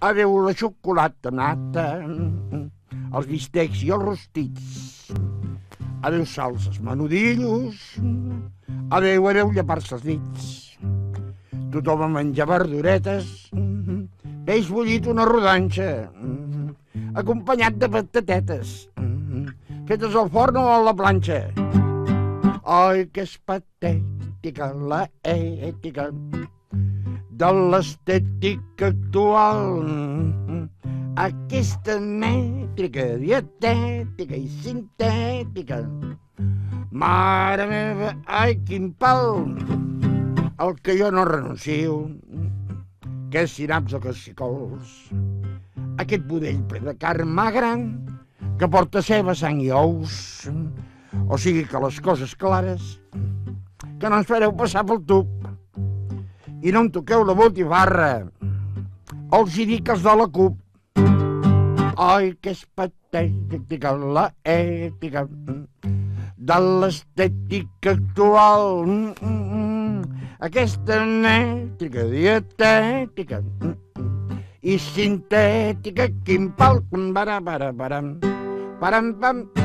Adeu la xocolatanata, els bistecs i els rostits. Adeu salses, menudillos, adeu, adeu llepar-se els dits. Tothom a menjar verduretes, peix bullit una rodanxa, acompanyat de patatetes, fetes al forn o a la planxa. Ai, que és patètica la ètica de l'estètica actual. Aquesta mètrica, dietètica i sintètica, mare meva, ai, quin pal! El que jo no renuncio, que és sinaps o cacicols, aquest budell ple de carn magra que porta ceba, sang i ous. O sigui que les coses clares, que no ens fareu passar pel tub i no em toqueu la botifarra, els hi dic els de la CUP. Ai, que és patètica la ètica de l'estètica actual. Aquesta nètica, dietètica i sintètica, quin pal, param, param, param, param, param,